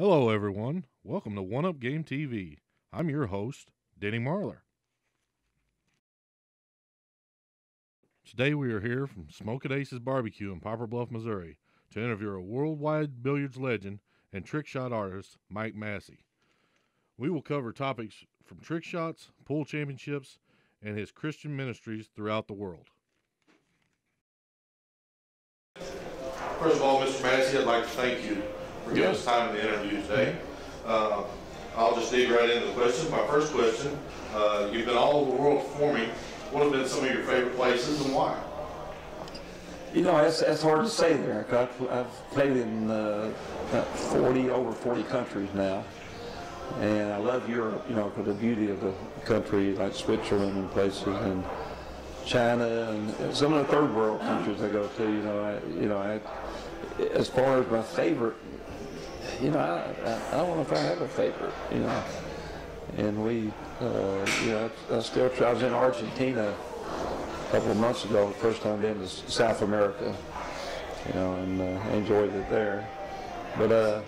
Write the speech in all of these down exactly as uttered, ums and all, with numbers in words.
Hello, everyone. Welcome to One Up Game T V. I'm your host, Denny Marlar. Today we are here from Smokin Aces Barbecue in Poplar Bluff, Missouri, to interview a worldwide billiards legend and trick shot artist, Mike Massey. We will cover topics from trick shots, pool championships, and his Christian ministries throughout the world. First of all, Mister Massey, I'd like to thank you for giving us time in the interview today. Uh, I'll just dig right into the questions. My first question, uh, you've been all over the world performing. What have been some of your favorite places and why? You know, it's, it's hard to say there. I've, I've played in uh, about forty, over forty countries now. And I love Europe, you know, for the beauty of the country, like Switzerland and places, and China, and some of the third world countries I go to. You know, I, you know, I, as far as my favorite, you know, I, I, I don't know if I have a favorite, you know. And we, uh, you know, I, I still try. I was in Argentina a couple of months ago, the first time I've been to South America, you know, and uh, enjoyed it there. But uh,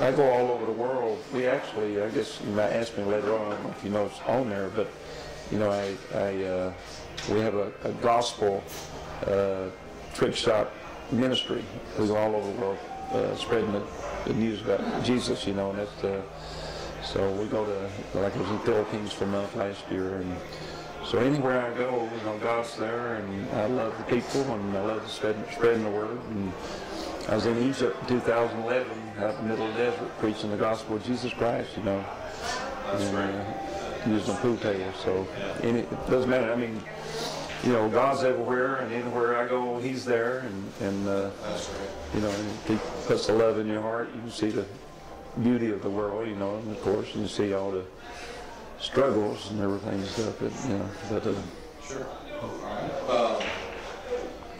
I go all over the world. We actually, I guess you might ask me later on, I don't know if you know it's on there, but, you know, I, I uh, we have a, a gospel uh, trick shot ministry. We go all over the world uh, spreading the, the news about Jesus, you know, and that's uh, so we go to, like I was in the Philippines for a month last year, and so anywhere I go, you know, God's there, and I love the people, and I love spreading, spreading the word. And I was in Egypt in two thousand eleven, out in the middle of the desert, preaching the gospel of Jesus Christ, you know. That's and, right. Uh, using a pool table, so yeah. Any, it doesn't matter. I mean, you know, God's everywhere, and anywhere I go, He's there, and, and uh, That's right. You know, and He puts the love in your heart. You can see the beauty of the world, you know, and of course, and you see all the struggles and everything and stuff, but, you know. But, uh, sure. All right. Um,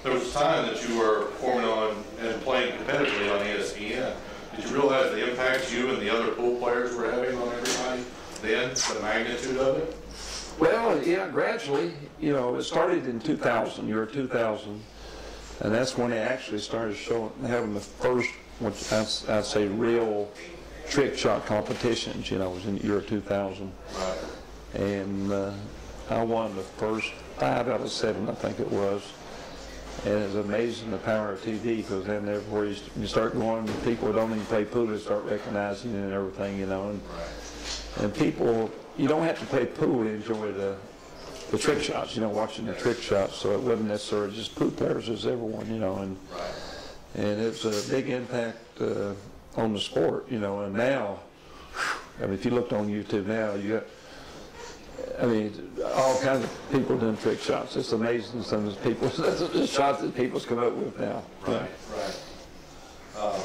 there was a time that you were performing on and playing competitively on E S P N. Did you realize the impact you and the other pool players were having on everybody then, the magnitude of it? Well, yeah, gradually. You know, it started in two thousand, year two thousand, and that's when they actually started showing, having the first, what I'd, I'd say, real trick shot competitions. You know, it was in the year two thousand. Right. And uh, I won the first five out of seven, I think it was. And it's amazing the power of T V, because then therefore you, st you start going, people who don't even play pool, they start recognizing it and everything, you know. And, and people, you don't have to play pool to enjoy the, the trick shots, you know, watching the trick shots. So it wasn't necessarily just pool players, it was everyone, you know. And, and it's a big impact uh, on the sport, you know. And now, I mean, if you looked on YouTube now, you got, I mean, all kinds of people doing trick shots. It's amazing some of the people, the shots that people's come up with now. Right, yeah. Right. Uh,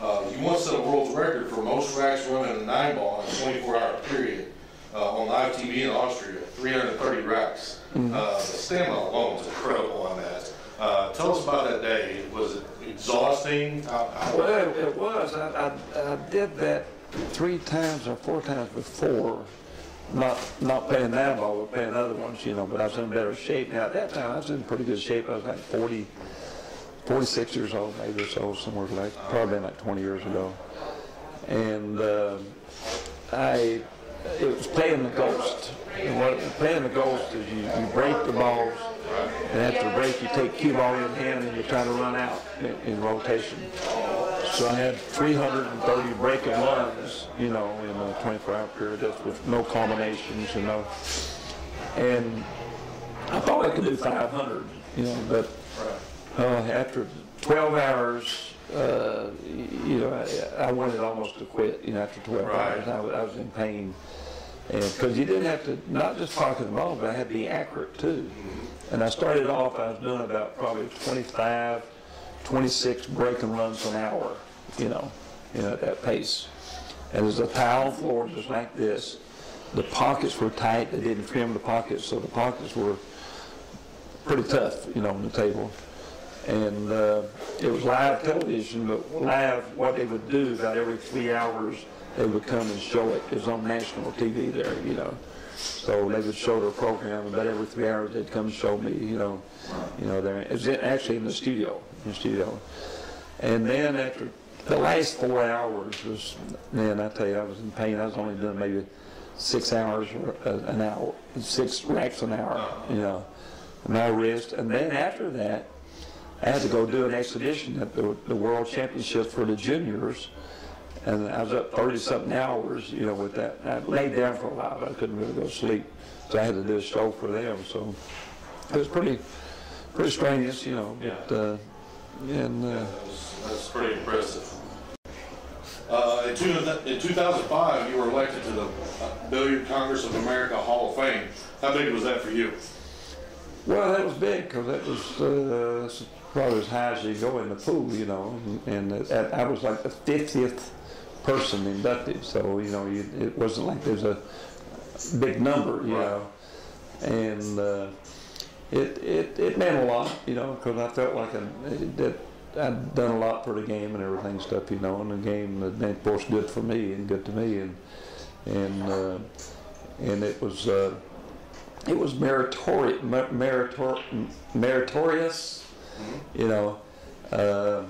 uh, you once set a world record for most racks running a nine ball in a twenty-four hour period uh, on live T V in Austria, three hundred thirty racks. Mm-hmm. uh, the stamina alone is incredible on that. Uh, tell us about that day. Was it exhausting? I, I well, it, it was. I, I, I did that three times or four times before. Not not playing that ball, but playing other ones, you know, but I was in better shape. Now, at that time, I was in pretty good shape. I was like forty, forty-six years old, maybe or so, somewhere like, probably like twenty years ago. And uh, I, it was playing the ghost. And what, playing the ghost is you, you break the balls, and after the break, you take cue ball in hand, and you try to run out in, in rotation. So I had three hundred thirty break and runs, you know, in a twenty-four hour period. That's with no combinations, you know. And I thought I could do five hundred, you know, but uh, after twelve hours, uh, you know, I, I wanted almost to quit, you know, after twelve hours. I, I was in pain. Because you didn't have to, not just pocket the ball, but I had to be accurate, too. And I started off, I was doing about probably twenty-five, twenty-six break and runs an hour, you know, you know, at that pace. And there's a tile floor just like this. The pockets were tight. They didn't trim the pockets, so the pockets were pretty tough, you know, on the table. And uh, it was live television, but live, what they would do about every three hours, they would come and show it. It was on national T V there, you know. So they would show their program, and about every three hours they'd come show me, you know, you know, there. It was actually in the studio, in the studio. And then after The last four hours was, man, I tell you, I was in pain. I was only doing maybe six hours an hour, six racks an hour, you know, my wrist. And then after that, I had to go do an exhibition at the, the World Championship for the juniors. And I was up thirty-something hours, you know, with that. And I laid down for a while, but I couldn't really go to sleep. So I had to do a show for them. So it was pretty, pretty strenuous, you know. Yeah. But, uh, and, uh, yeah, that was, that's pretty impressive. Uh, in, two, in two thousand five, you were elected to the Billiard Congress of America Hall of Fame. How big was that for you? Well, that was big, because that was uh, probably as high as you go in the pool, you know. And, and uh, I was like the fiftieth person inducted, so, you know, you, it wasn't like there's a big number, you right. know. And uh, it, it, it meant a lot, you know, because I felt like I, that I'd done a lot for the game and everything stuff, you know, and the game, of course, good for me and good to me. And, and, uh, and it was... Uh, It was meritori meritor meritorious, you know. Uh,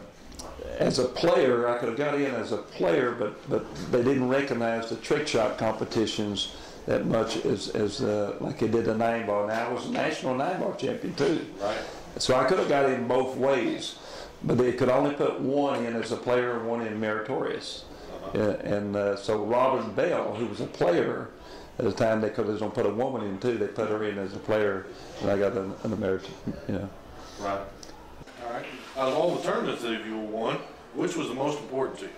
as a player, I could have got in as a player, but, but they didn't recognize the trick shot competitions that much as, as uh, like they did the nine ball. Now I was a national nine ball champion too, right. So I could have got in both ways, but they could only put one in as a player and one in meritorious. Uh-huh. Yeah, and uh, so Robin Bell, who was a player. At the time, they could have just put a woman in too. They put her in as a player, and I got an, an American, you know. Right. All right. Out of all the tournaments that you won, which was the most important to you?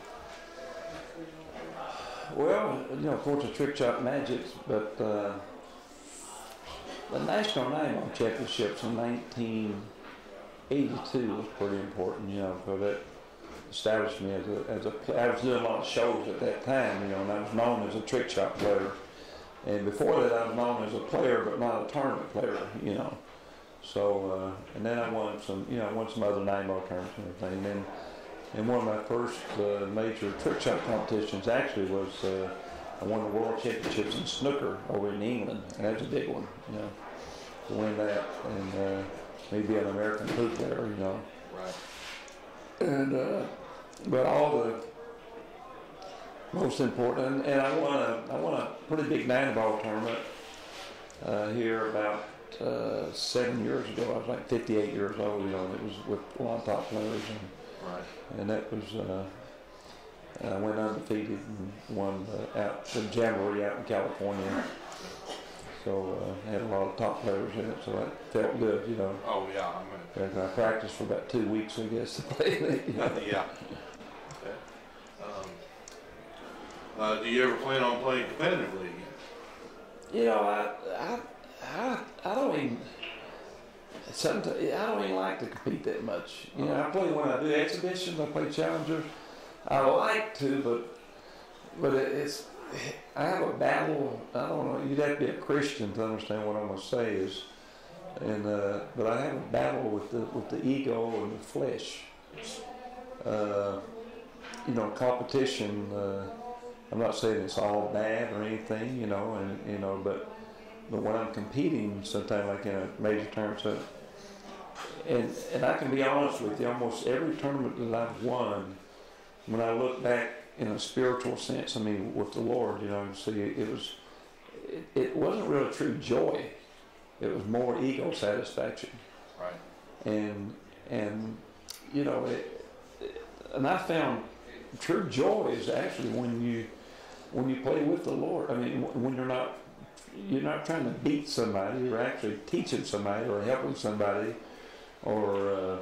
Well, you know, of course, the trick shot magics, but uh, the National Nine-Ball Championships in nineteen eighty-two was pretty important, you know, because it established me as a, as a player. I was doing a lot of shows at that time, you know, and I was known as a trick shot player. And before that, I was known as a player, but not a tournament player, you know. So, uh, and then I won some, you know, I won some other nine-ball tournaments and everything. And then, and one of my first uh, major trick shot competitions actually was uh, I won the World Championships in snooker over in England, and that was a big one, you know, to win that and uh, me being an American pool player, you know. Right. And uh, but all the most important, and, and I won a I won a pretty big nine ball tournament uh, here about uh, seven years ago. I was like fifty-eight years old, you know. And it was with a lot of top players, and right. and that was uh, I went undefeated and won uh, out in January out in California. So uh, I had a lot of top players in it, so that felt good, you know. Oh yeah, I mean. I practiced for about two weeks, I guess, to play that. You know? Yeah. Uh, do you ever plan on playing competitively again? You know, I, I, I, I don't even. Sometimes I don't even like to compete that much. You know, I play when I do exhibitions. I play challengers. I like to, but, but it, it's. I have a battle. I don't know. You'd have to be a Christian to understand what I'm going to say is, and uh, but I have a battle with the with the ego and the flesh. Uh, you know, competition. Uh, I'm not saying it's all bad or anything, you know, and you know, but but when I'm competing, sometimes like in a major tournament, so, and and I can be honest with you, almost every tournament that I've won, when I look back in a spiritual sense, I mean, with the Lord, you know, and see, it was, it, it wasn't really true joy; it was more ego satisfaction. Right. And and you know, it, it, and I found true joy is actually when you. When you play with the Lord, I mean, when you're not, you're not trying to beat somebody. You're actually teaching somebody, or helping somebody, or uh,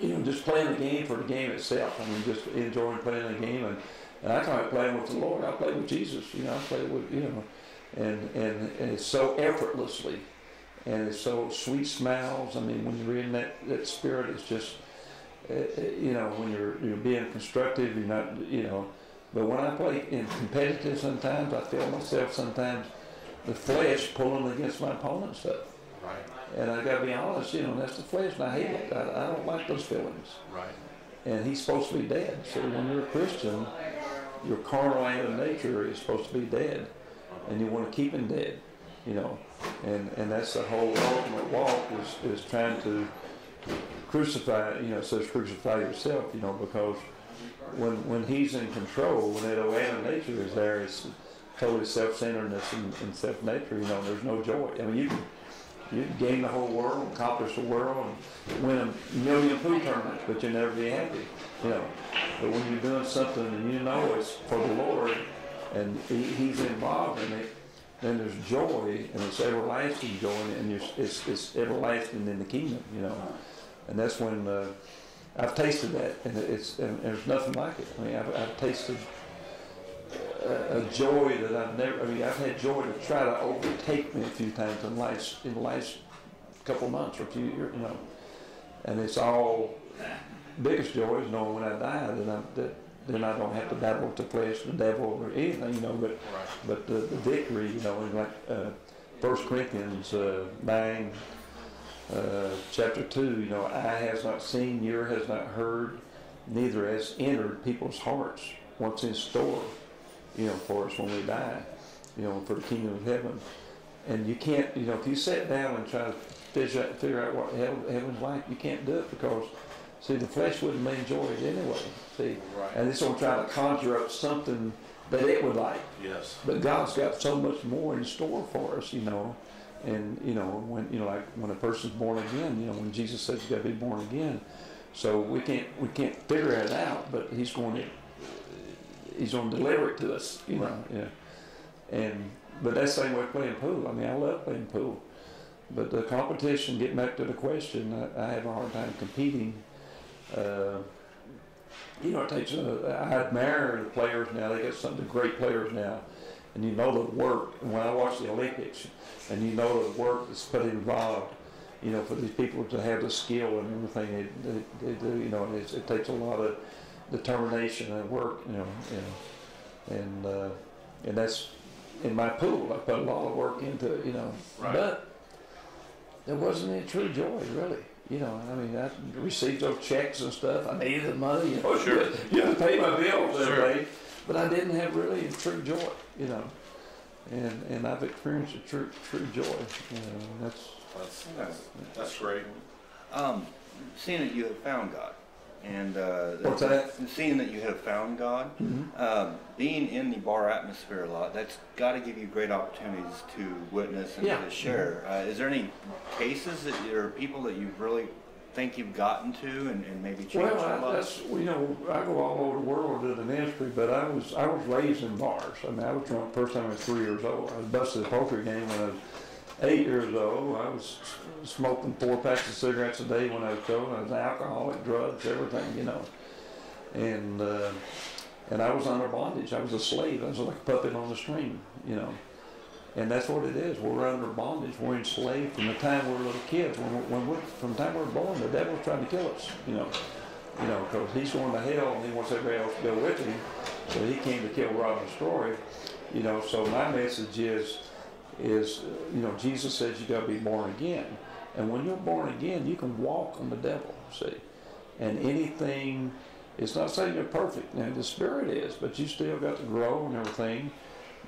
you know, just playing the game for the game itself. I mean, just enjoying playing the game. And, and I try playing with the Lord. I play with Jesus. You know, I play with you know, and and, and it's so effortlessly, and it's so sweet smiles. I mean, when you're in that that spirit, it's just you know, when you're you're being constructive, you're not you know. But when I play in competitive sometimes, I feel myself sometimes, the flesh pulling against my opponent's stuff. Right. And I got to be honest, you know, that's the flesh, and I hate it. I, I don't like those feelings. Right. And he's supposed to be dead. So when you're a Christian, your carnal animal nature is supposed to be dead, and you want to keep him dead, you know. And and that's the whole ultimate walk is, is trying to crucify, you know, it says crucify yourself, you know, because when when he's in control, when that Oana nature is there, it's totally self-centeredness and, and self-nature. You know, there's no joy. I mean, you can, you can gain the whole world, accomplish the world, and win a million food tournaments, but you'll never be happy. You know, but when you're doing something and you know it's for the Lord, and he, he's involved in it, then there's joy, and it's everlasting joy, and you're, it's, it's everlasting in the kingdom. You know, and that's when. Uh, I've tasted that, and it's and there's nothing like it. I mean, I've, I've tasted a, a joy that I've never. I mean, I've had joy to try to overtake me a few times in life's in the last couple of months or a few years, you know. And it's all biggest joy is knowing when I die that I that then I don't have to battle with the flesh, the devil, or anything, you know. But right. but the, the victory, you know, is like uh, First Corinthians uh, nine. Uh, chapter two, you know, eye has not seen, ear has not heard, neither has entered people's hearts what's in store, you know, for us when we die, you know, for the kingdom of heaven. And you can't, you know, if you sit down and try to figure out, figure out what heaven's like, you can't do it because, see, the flesh wouldn't mean joy anyway, see. Right. And it's going to try to conjure up something that it would like. Yes. But God's got so much more in store for us, you know. And you know, when you know, like when a person's born again, you know, when Jesus says you got to be born again, so we can't we can't figure it out, but He's going to He's going to deliver it to us, you know. Right. Yeah. And but that's the same way playing pool. I mean, I love playing pool, but the competition. Getting back to the question, I, I have a hard time competing. Uh, you know, it takes. A, I admire the players now. They got some of the great players now. And you know the work. And when I watch the Olympics, and you know the work that's put involved, you know, for these people to have the skill and everything they, they, they do, you know, it, it takes a lot of determination and work, you know, and and, uh, and that's in my pool. I put a lot of work into it, you know, right. But there wasn't any true joy, really. You know, I mean, I received those checks and stuff. I needed the money. You know, oh, sure. You had to pay my bills every day. Sure. But I didn't have really a true joy, you know, and and I've experienced a true true joy. You know, that's that's that's, that's great. Um, seeing that you have found God, and uh, what's that? Seeing that you have found God, mm-hmm. uh, being in the bar atmosphere a lot, that's got to give you great opportunities to witness and yeah. to share. Mm-hmm. Uh, is there any cases that or people that you've really think you've gotten to and, and maybe changed your life? Well, that's, you know, I go all over the world in the ministry, but I was I was raised in bars. I mean, I was drunk the first time I was three years old. I was busted a poker game when I was eight years old. I was smoking four packs of cigarettes a day when I was going. I was an alcoholic, drugs, everything, you know. And uh, and I was under bondage. I was a slave. I was like a puppet on the string, you know. And that's what it is. We're under bondage. We're enslaved from the time we were little kids. When we're, when we're, from the time we were born, the devil's trying to kill us. You know, you know, because he's going to hell and he wants everybody else to go with him. So he came to kill, rob, and destroy. You know, so my message is, is you know, Jesus says you got to be born again. And when you're born again, you can walk on the devil. See, and anything. It's not saying you're perfect. Now the spirit is, but you still got to grow and everything.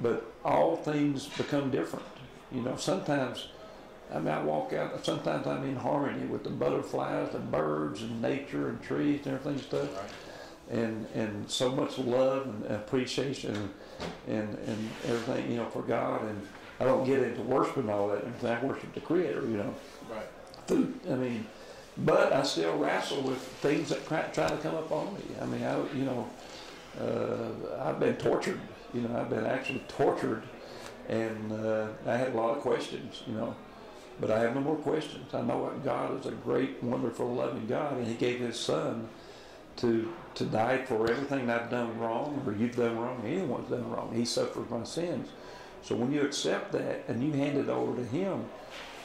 But all things become different. You know, sometimes, I mean, I walk out, sometimes I'm in harmony with the butterflies and birds and nature and trees and everything and stuff. Right. And, and so much love and appreciation and, and, and everything, you know, for God. And I don't get into worship and all that. I worship the Creator, you know. Right. Food, I mean, but I still wrestle with things that try to come up on me. I mean, I, you know, uh, I've been tortured. You know, I've been actually tortured, and uh, I had a lot of questions, you know. But I have no more questions. I know that God is a great, wonderful, loving God, and He gave His Son to to die for everything I've done wrong, or you've done wrong, anyone's done wrong. He suffered my sins. So when you accept that and you hand it over to Him,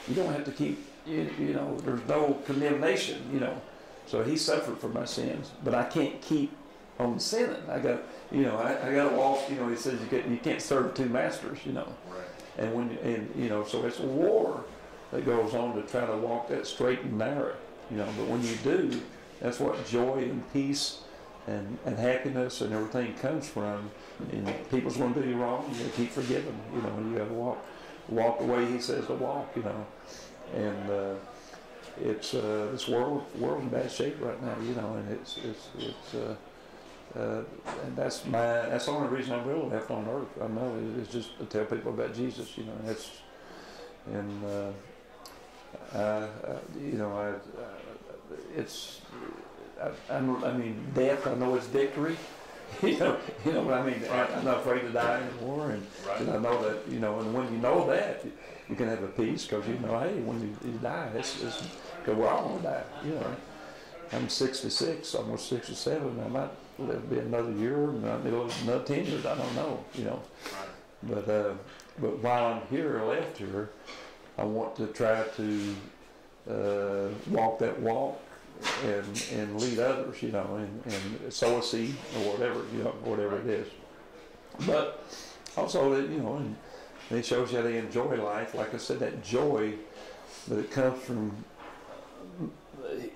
you don't have to keep, you, you know, there's no condemnation, you know. So He suffered for my sins, but I can't keep on sinning. I got, you know, I, I got to walk. You know, he says you can't, you can't serve two masters. You know, right. And when and you know, so it's a war that goes on to try to walk that straight and narrow. You know, but when you do, that's what joy and peace and and happiness and everything comes from. And people's going to do you wrong. You got to keep forgiving. You know, and you got to walk walk the way He says to walk. You know, and. Uh, It's uh, this world world's in bad shape right now, you know, and it's it's it's uh, Uh, and that's my, that's the only reason I'm really left on earth, I know, is, is just to tell people about Jesus, you know, and that's, and, uh, uh, you know, I, I, it's, I, I, I mean, death, I know it's victory, you know, you know what I mean, I, I'm not afraid to die anymore, and, right. and I know that, you know, and when you know that, you, you can have a peace, because you know, hey, when you, you die, it's, it's, because we're all going to die, you know. I'm sixty-six, almost sixty-seven. I might live be another year, might be another ten years. I don't know, you know. But uh, but while I'm here, left here, I want to try to uh, walk that walk and and lead others, you know, and, and sow a seed or whatever, you know, whatever it is. But also, you know, and it shows you how they enjoy life. Like I said, that joy that comes from.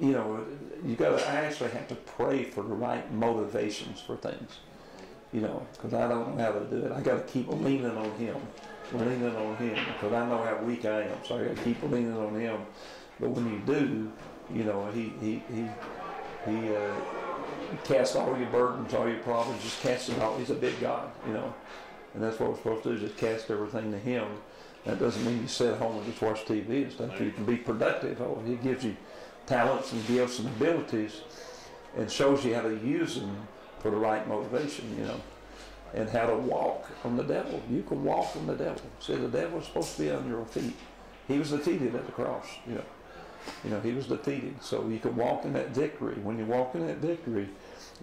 You know, you got to actually have to pray for the right motivations for things. You know, because I don't know how to do it. I got to keep leaning on Him, leaning on Him, because I know how weak I am. So I got to keep leaning on Him. But when you do, you know, He He He He uh, casts all your burdens, all your problems, just casts it all. He's a big God, you know, and that's what we're supposed to do: just cast everything to Him. That doesn't mean you sit at home and just watch T V and stuff. You can be productive. Oh, He gives you talents and gifts and abilities, and shows you how to use them for the right motivation, you know, and how to walk on the devil. You can walk on the devil. See, the devil is supposed to be on your feet. He was defeated at the cross, you know. You know, he was defeated. So you can walk in that victory. When you walk in that victory,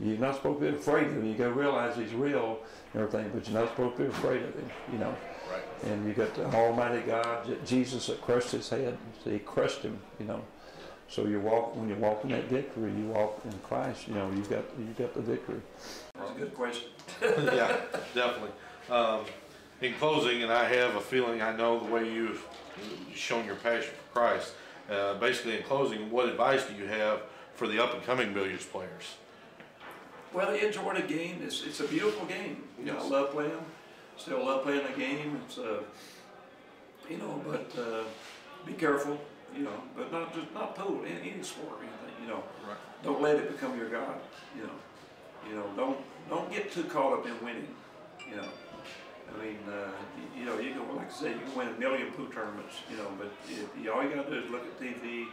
you're not supposed to be afraid of him. You got to realize he's real and everything, but you're not supposed to be afraid of him, you know. Right. And you got the Almighty God, Jesus, that crushed his head. So he crushed him, you know. So you walk when you walk in that victory, you walk in Christ. You know, you got you got the victory. That's a good question. Yeah, definitely. Um, in closing, and I have a feeling I know the way you've shown your passion for Christ. Uh, basically, in closing, what advice do you have for the up-and-coming billiards players? Well, enjoy the game. It's it's a beautiful game. You know, yes. I love playing. Still love playing the game. It's uh, you know, but uh, be careful. You know, but not just not pool, any, any sport or anything. You know, right. Don't let it become your god. You know, you know, don't don't get too caught up in winning. You know, I mean, uh, you, you know, you can, like I said, you can win a million pool tournaments. You know, but if, you, all you got to do is look at T V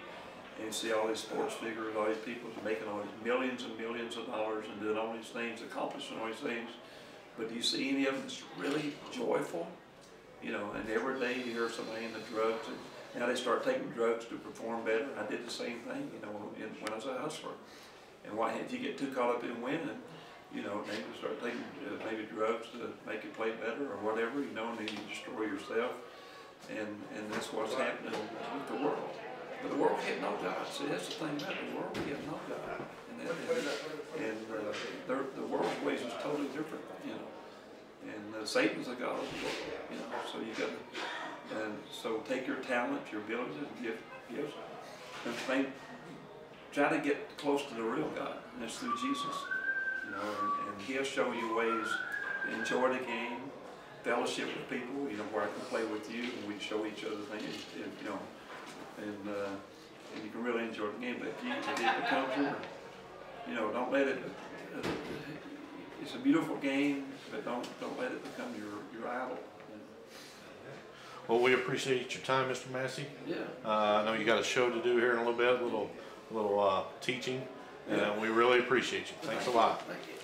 and see all these sports figures, all these people making all these millions and millions of dollars and doing all these things, accomplishing all these things. But do you see any of them that's really joyful? You know, and every day you hear somebody in the drugs. And, now they start taking drugs to perform better. I did the same thing, you know, when I was a hustler. And why, if you get too caught up in winning, you know, maybe start taking uh, maybe drugs to make you play better or whatever, you know, and then you destroy yourself. And and that's what's happening with the world. But the world can't know God. See, that's the thing about the world, we can't know God. And, that, and, and uh, the world's ways is totally different, you know. And uh, Satan's a god of the world, you know, so you got to. And so take your talent, your abilities, and gifts, gifts, and think, try to get close to the real God, and it's through Jesus. You know, and, and He'll show you ways to enjoy the game, fellowship with people, you know, where I can play with you, and we show each other things, and, you know, and, uh, and you can really enjoy the game. But if, you, if it becomes your, you know, don't let it, uh, it's a beautiful game, but don't, don't let it become your, your idol. Well, we appreciate your time, Mister Massey. Yeah. Uh, I know you got a show to do here in a little bit, a little, little uh, teaching, yeah. And we really appreciate you. Thanks a lot. Thank you.